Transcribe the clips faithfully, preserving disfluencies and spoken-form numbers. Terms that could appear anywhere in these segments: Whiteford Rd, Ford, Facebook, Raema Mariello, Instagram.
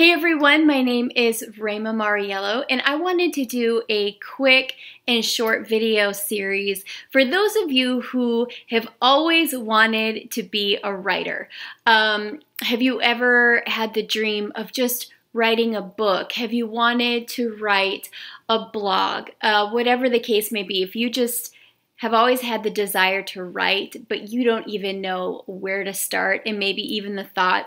Hey everyone, my name is Raema Mariello, and I wanted to do a quick and short video series for those of you who have always wanted to be a writer. Um, have you ever had the dream of just writing a book? Have you wanted to write a blog? Uh, whatever the case may be, if you just have always had the desire to write, but you don't even know where to start, and maybe even the thought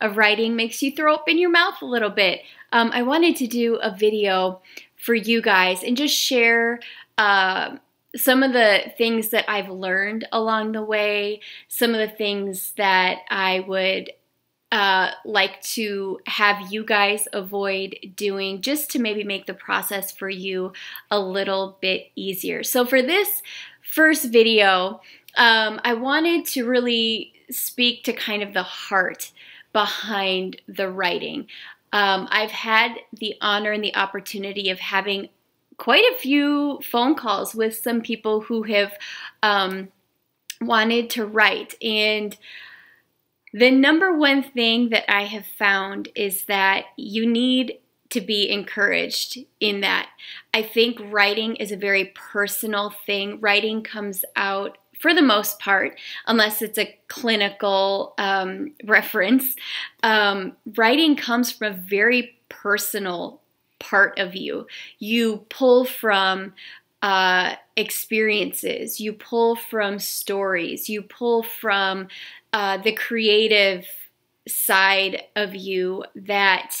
of writing makes you throw up in your mouth a little bit. Um, I wanted to do a video for you guys and just share uh, some of the things that I've learned along the way, some of the things that I would uh, like to have you guys avoid doing, just to maybe make the process for you a little bit easier. So for this first video, um, I wanted to really speak to kind of the heart behind the writing. Um, I've had the honor and the opportunity of having quite a few phone calls with some people who have um, wanted to write, and the number one thing that I have found is that you need to be encouraged in that. I think writing is a very personal thing. Writing comes out, for the most part, unless it's a clinical um, reference, um, writing comes from a very personal part of you. You pull from uh, experiences, you pull from stories, you pull from uh, the creative side of you that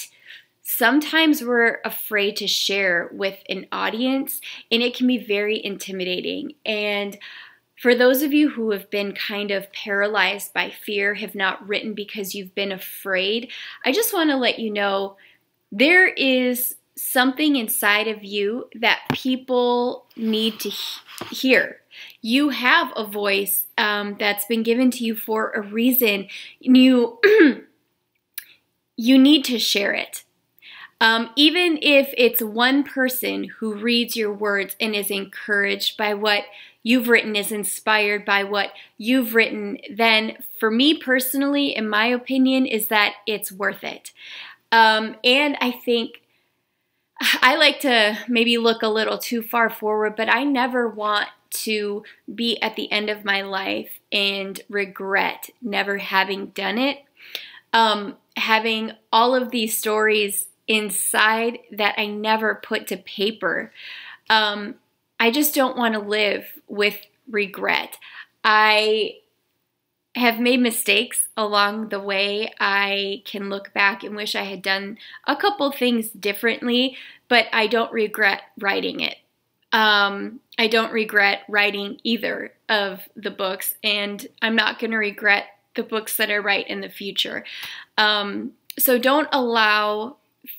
sometimes we're afraid to share with an audience, and it can be very intimidating. And for those of you who have been kind of paralyzed by fear, have not written because you've been afraid, I just want to let you know there is something inside of you that people need to hear. You have a voice um, that's been given to you for a reason. You, you need to share it. Um, even if it's one person who reads your words and is encouraged by what you've written, is inspired by what you've written, then for me personally, in my opinion, is that it's worth it. Um, and I think I like to maybe look a little too far forward, but I never want to be at the end of my life and regret never having done it. Um, having all of these stories inside that I never put to paper. Um, I just don't want to live with regret. I have made mistakes along the way. I can look back and wish I had done a couple things differently, but I don't regret writing it. Um, I don't regret writing either of the books, and I'm not going to regret the books that I write in the future. Um, so don't allow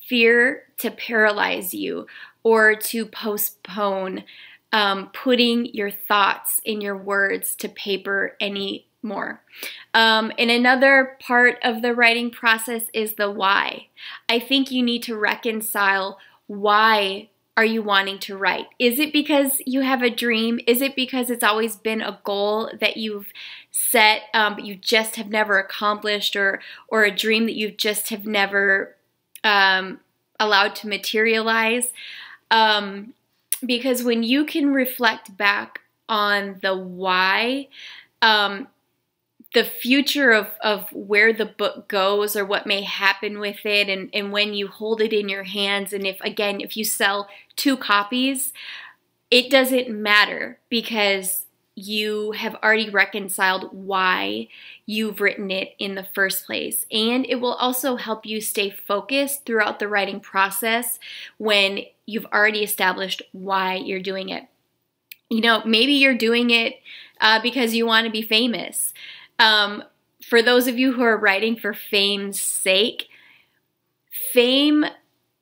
fear to paralyze you or to postpone um, putting your thoughts and your words to paper anymore. Um, and another part of the writing process is the why. I think you need to reconcile, why are you wanting to write? Is it because you have a dream? Is it because it's always been a goal that you've set um, but you just have never accomplished, or, or a dream that you just have never Um, allowed to materialize? Um, because when you can reflect back on the why, um, the future of, of where the book goes or what may happen with it, and, and when you hold it in your hands, and if, again, if you sell two copies, it doesn't matter because you have already reconciled why you've written it in the first place. And it will also help you stay focused throughout the writing process when you've already established why you're doing it. You know, maybe you're doing it uh, because you want to be famous. Um, for those of you who are writing for fame's sake, fame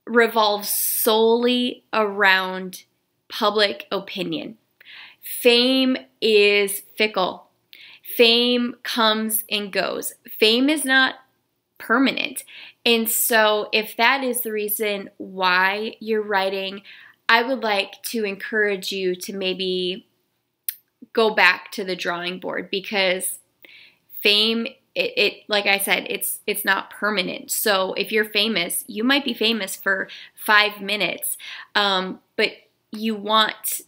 revolves solely around public opinion. Fame is fickle. Fame comes and goes. Fame is not permanent. And so if that is the reason why you're writing, I would like to encourage you to maybe go back to the drawing board, because fame It, it, like I said, it's it's not permanent. So if you're famous, you might be famous for five minutes, um, but you want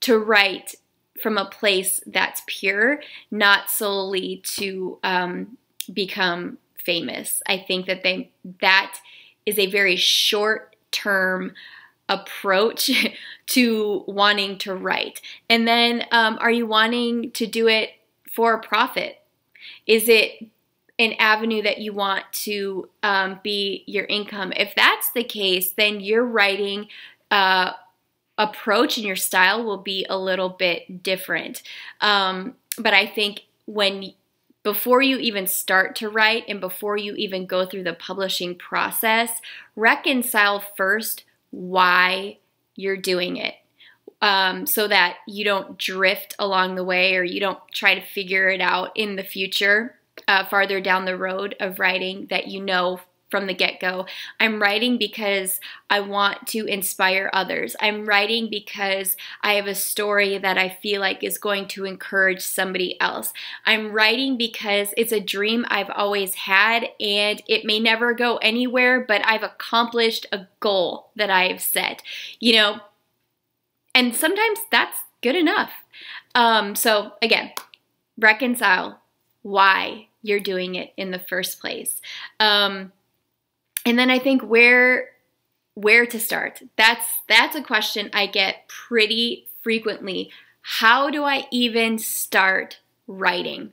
to write from a place that's pure, not solely to um, become famous. I think that they that is a very short-term approach to wanting to write. And then, um, are you wanting to do it for a profit? Is it an avenue that you want to um, be your income? If that's the case, then your writing uh, approach and your style will be a little bit different. Um, but I think when before you even start to write and before you even go through the publishing process, reconcile first why you're doing it. Um, so that you don't drift along the way or you don't try to figure it out in the future, uh, farther down the road of writing, that you know from the get-go, I'm writing because I want to inspire others. I'm writing because I have a story that I feel like is going to encourage somebody else. I'm writing because it's a dream I've always had and it may never go anywhere, but I've accomplished a goal that I have set, you know. And sometimes that's good enough. Um, so again, reconcile why you're doing it in the first place. Um, and then I think where where to start. That's, that's a question I get pretty frequently. How do I even start writing?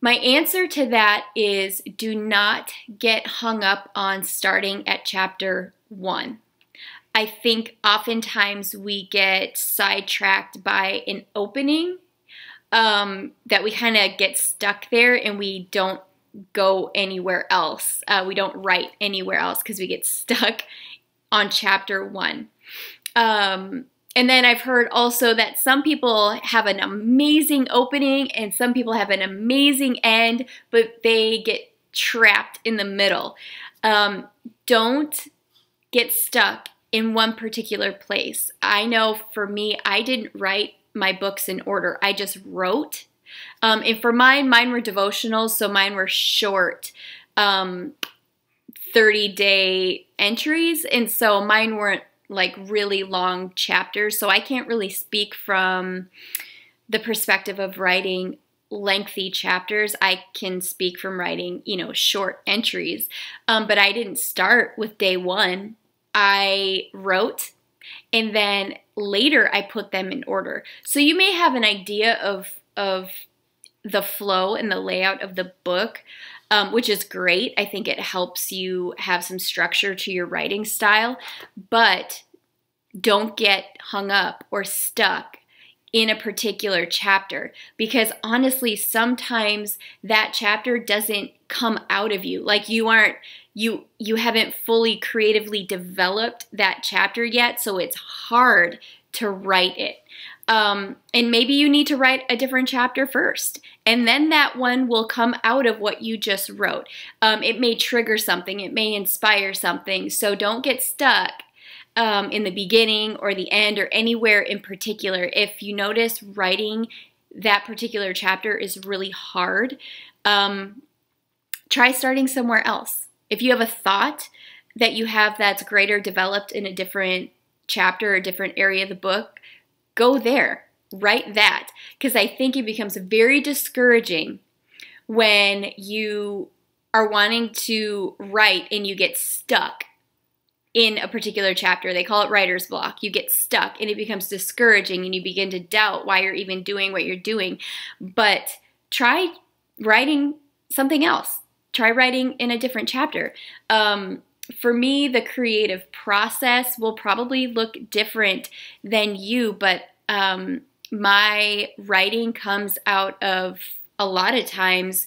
My answer to that is do not get hung up on starting at chapter one. I think oftentimes we get sidetracked by an opening um, that we kind of get stuck there and we don't go anywhere else. Uh, we don't write anywhere else because we get stuck on chapter one. Um, and then I've heard also that some people have an amazing opening and some people have an amazing end, but they get trapped in the middle. Um, don't get stuck in one particular place. I know for me, I didn't write my books in order. I just wrote. Um, and for mine, mine were devotionals, so mine were short um, thirty-day entries. And so mine weren't like really long chapters. So I can't really speak from the perspective of writing lengthy chapters. I can speak from writing, you know, short entries. Um, but I didn't start with day one. I wrote, and then later I put them in order. So you may have an idea of, of the flow and the layout of the book, um, which is great. I think it helps you have some structure to your writing style, but don't get hung up or stuck in a particular chapter, because honestly, sometimes that chapter doesn't come out of you. Like you aren't, you, you haven't fully creatively developed that chapter yet. So it's hard to write it. Um, and maybe you need to write a different chapter first, and then that one will come out of what you just wrote. Um, it may trigger something. It may inspire something. So don't get stuck Um, in the beginning or the end or anywhere in particular. If you notice writing that particular chapter is really hard, um, try starting somewhere else. If you have a thought that you have that's greater developed in a different chapter or different area of the book, go there, write that. Because I think it becomes very discouraging when you are wanting to write and you get stuck in a particular chapter. They call it writer's block. You get stuck and it becomes discouraging and you begin to doubt why you're even doing what you're doing. But try writing something else. Try writing in a different chapter. Um, for me, the creative process will probably look different than you, but um, my writing comes out of a lot of times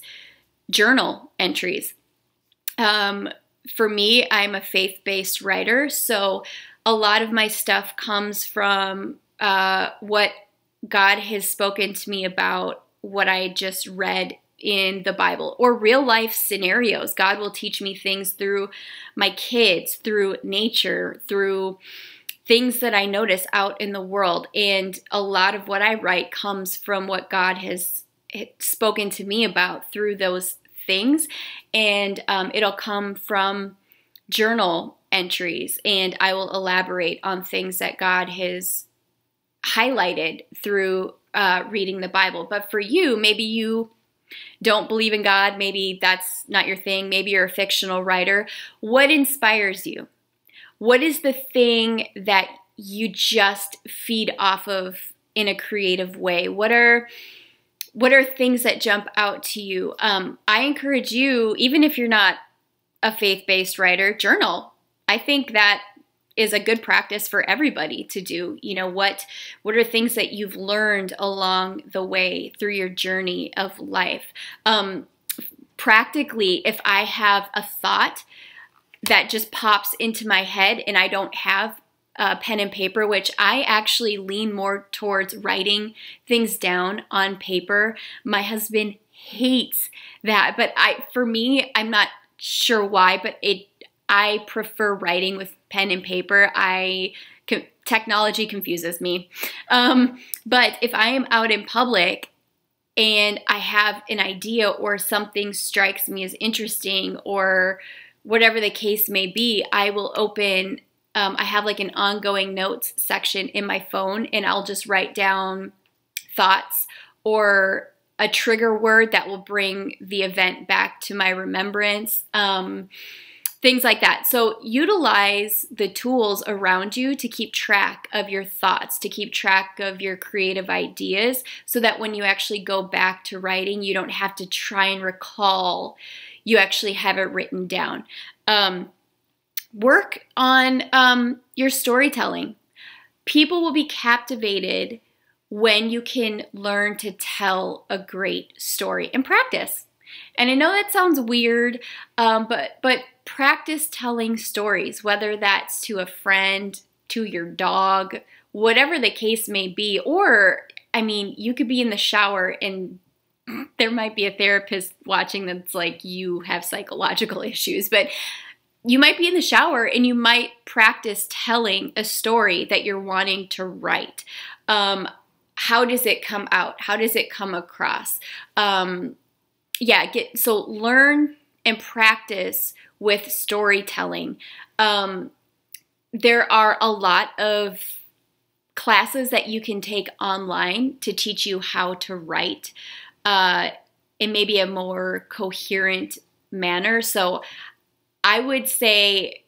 journal entries. Um, For me, I'm a faith-based writer, so a lot of my stuff comes from uh, what God has spoken to me about, what I just read in the Bible, or real-life scenarios. God will teach me things through my kids, through nature, through things that I notice out in the world, and a lot of what I write comes from what God has it spoken to me about through those things. And um, it'll come from journal entries, and I will elaborate on things that God has highlighted through uh, reading the Bible. But for you, maybe you don't believe in God. Maybe that's not your thing. Maybe you're a fictional writer. What inspires you? What is the thing that you just feed off of in a creative way? What are what are things that jump out to you? Um, I encourage you, even if you're not a faith-based writer, journal. I think that is a good practice for everybody to do. You know, what what are things that you've learned along the way through your journey of life? Um, practically, if I have a thought that just pops into my head and I don't have uh, pen and paper, which I actually lean more towards writing things down on paper. My husband hates that, but I, for me, I'm not sure why, but it, I prefer writing with pen and paper. I co- technology confuses me. Um, but if I am out in public and I have an idea or something strikes me as interesting or whatever the case may be, I will open, um, I have like an ongoing notes section in my phone, and I'll just write down thoughts or a trigger word that will bring the event back to my remembrance, um, things like that. So utilize the tools around you to keep track of your thoughts, to keep track of your creative ideas, so that when you actually go back to writing, you don't have to try and recall. You actually have it written down. Um, work on um, your storytelling. People will be captivated when you can learn to tell a great story, and practice. And I know that sounds weird, um, but, but practice telling stories, whether that's to a friend, to your dog, whatever the case may be. Or, I mean, you could be in the shower and there might be a therapist watching that's like, you have psychological issues, but you might be in the shower and you might practice telling a story that you're wanting to write. Um, how does it come out? How does it come across? Um, yeah, get, so learn and practice with storytelling. Um, there are a lot of classes that you can take online to teach you how to write Uh, in maybe a more coherent manner. So I would say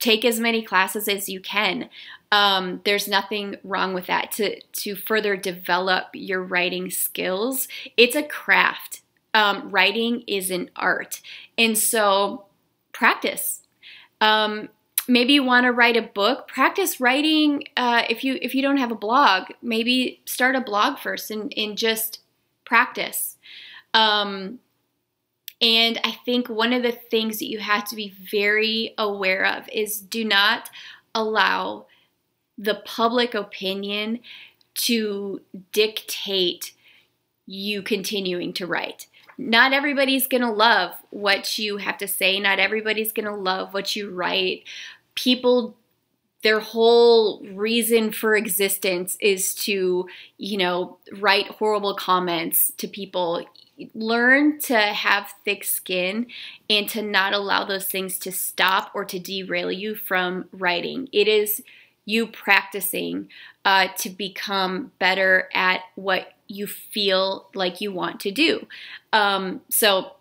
take as many classes as you can. Um, there's nothing wrong with that to, to further develop your writing skills. It's a craft. Um, writing is an art. And so practice. Um, Maybe you want to write a book. Practice writing. Uh, if you if you don't have a blog, maybe start a blog first and, and just practice. Um, and I think one of the things that you have to be very aware of is do not allow the public opinion to dictate you continuing to write. Not everybody's going to love what you have to say. Not everybody's going to love what you write. People, their whole reason for existence is to, you know, write horrible comments to people. Learn to have thick skin and to not allow those things to stop or to derail you from writing. It is you practicing uh, to become better at what you feel like you want to do. Um, so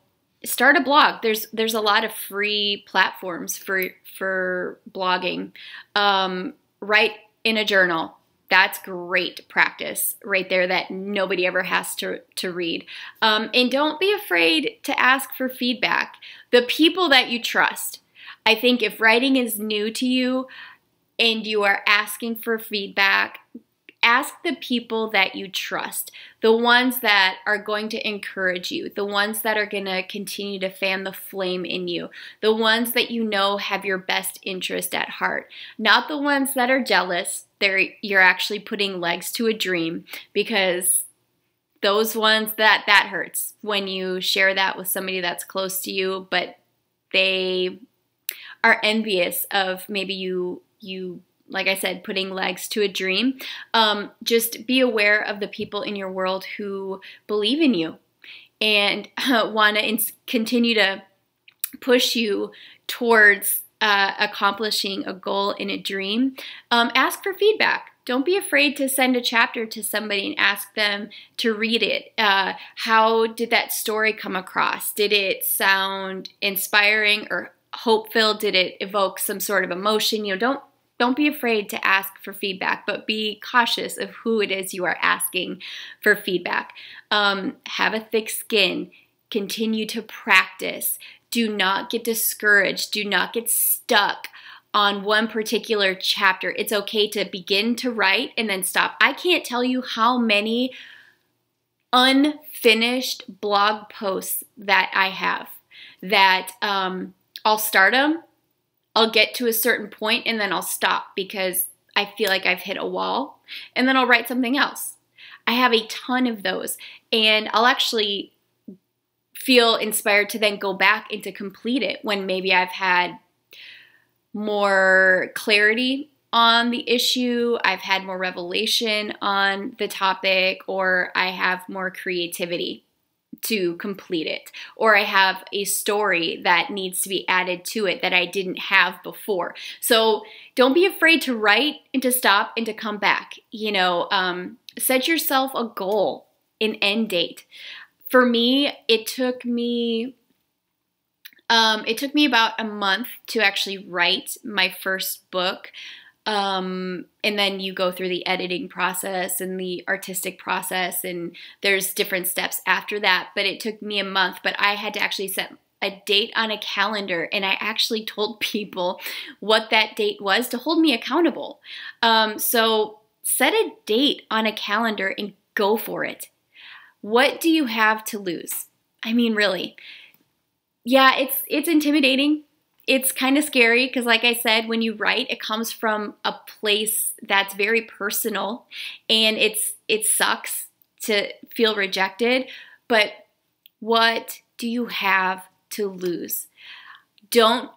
start a blog. There's there's a lot of free platforms for for blogging. Um, write in a journal. That's great practice right there that nobody ever has to, to read. Um, and don't be afraid to ask for feedback. The people that you trust. I think if writing is new to you and you are asking for feedback, ask the people that you trust, the ones that are going to encourage you, the ones that are going to continue to fan the flame in you, the ones that you know have your best interest at heart, not the ones that are jealous. They're, you're actually putting legs to a dream, because those ones, that, that hurts when you share that with somebody that's close to you, but they are envious of maybe you, you like I said, putting legs to a dream. Um, just be aware of the people in your world who believe in you and uh, want to continue to push you towards uh, accomplishing a goal in a dream. Um, ask for feedback. Don't be afraid to send a chapter to somebody and ask them to read it. Uh, how did that story come across? Did it sound inspiring or hope-filled? Did it evoke some sort of emotion? You know, don't Don't be afraid to ask for feedback, but be cautious of who it is you are asking for feedback. Um, have a thick skin. Continue to practice. Do not get discouraged. Do not get stuck on one particular chapter. It's okay to begin to write and then stop. I can't tell you how many unfinished blog posts that I have that um, I'll start them. I'll get to a certain point and then I'll stop because I feel like I've hit a wall, and then I'll write something else. I have a ton of those, and I'll actually feel inspired to then go back and to complete it when maybe I've had more clarity on the issue, I've had more revelation on the topic, or I have more creativity to complete it, or I have a story that needs to be added to it that I didn't have before. So don't be afraid to write and to stop and to come back. You know, um, set yourself a goal, an end date. For me, it took me, um, it took me about a month to actually write my first book. Um, and then you go through the editing process and the artistic process, and there's different steps after that, but it took me a month. But I had to actually set a date on a calendar, and I actually told people what that date was to hold me accountable. Um, so set a date on a calendar and go for it. What do you have to lose? I mean, really. Yeah, it's, it's intimidating. It's kind of scary because, like I said, when you write, it comes from a place that's very personal, and it's it sucks to feel rejected, but what do you have to lose? Don't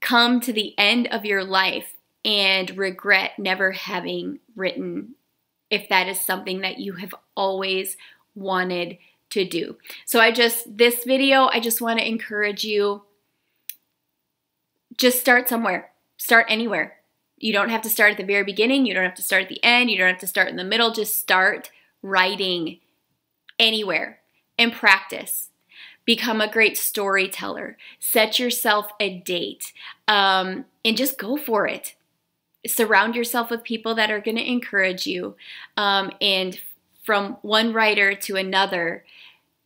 come to the end of your life and regret never having written if that is something that you have always wanted to do. So I just, this video, I just want to encourage you, just start somewhere. Start anywhere. You don't have to start at the very beginning. You don't have to start at the end. You don't have to start in the middle. Just start writing anywhere and practice. Become a great storyteller. Set yourself a date, um, and just go for it. Surround yourself with people that are going to encourage you. Um, and from one writer to another,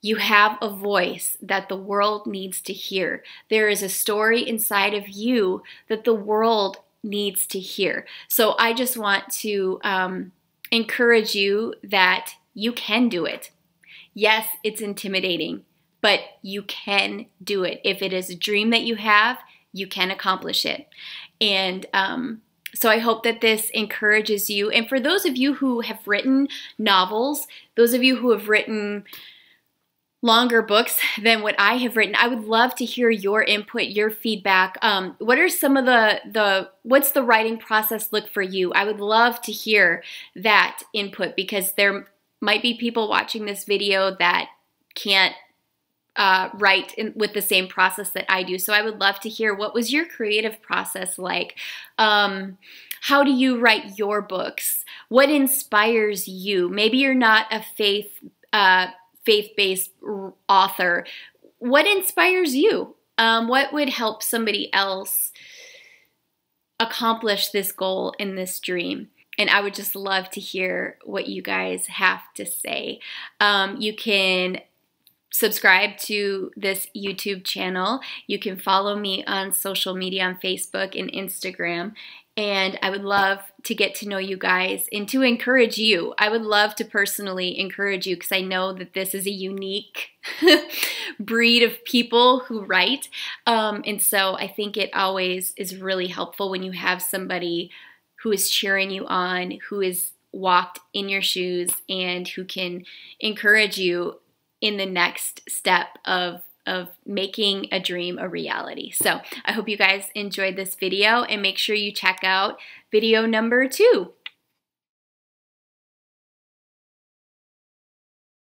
you have a voice that the world needs to hear. There is a story inside of you that the world needs to hear. So I just want to um, encourage you that you can do it. Yes, it's intimidating, but you can do it. If it is a dream that you have, you can accomplish it. And um, so I hope that this encourages you. And for those of you who have written novels, those of you who have written longer books than what I have written, I would love to hear your input, your feedback. Um, what are some of the, the, what's the writing process look for you? I would love to hear that input, because there might be people watching this video that can't uh, write in, with the same process that I do. So I would love to hear, what was your creative process like? Um, how do you write your books? What inspires you? Maybe you're not a faith uh faith-based author. What inspires you? Um, what would help somebody else accomplish this goal and this dream? And I would just love to hear what you guys have to say. Um, you can subscribe to this YouTube channel. You can follow me on social media, on Facebook and Instagram. And I would love to get to know you guys and to encourage you. I would love to personally encourage you, because I know that this is a unique breed of people who write. Um, and so I think it always is really helpful when you have somebody who is cheering you on, who is walked in your shoes, and who can encourage you in the next step of of making a dream a reality. So I hope you guys enjoyed this video, and make sure you check out video number two.